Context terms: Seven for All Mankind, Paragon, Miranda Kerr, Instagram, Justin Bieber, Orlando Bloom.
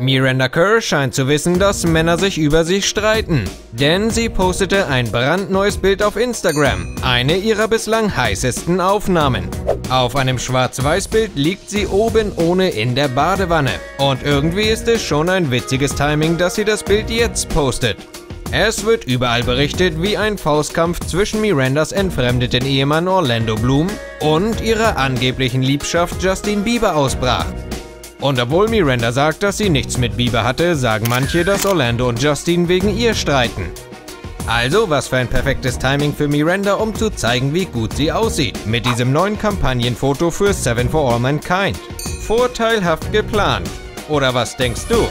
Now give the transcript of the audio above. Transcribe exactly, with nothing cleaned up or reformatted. Miranda Kerr scheint zu wissen, dass Männer sich über sich streiten. Denn sie postete ein brandneues Bild auf Instagram, eine ihrer bislang heißesten Aufnahmen. Auf einem Schwarz-Weiß-Bild liegt sie oben ohne in der Badewanne. Und irgendwie ist es schon ein witziges Timing, dass sie das Bild jetzt postet. Es wird überall berichtet, wie ein Faustkampf zwischen Mirandas entfremdeten Ehemann Orlando Bloom und ihrer angeblichen Liebschaft Justin Bieber ausbrach. Und obwohl Miranda sagt, dass sie nichts mit Bieber hatte, sagen manche, dass Orlando und Justin wegen ihr streiten. Also, was für ein perfektes Timing für Miranda, um zu zeigen, wie gut sie aussieht, mit diesem neuen Kampagnenfoto für Seven for All Mankind. Vorteilhaft geplant. Oder was denkst du?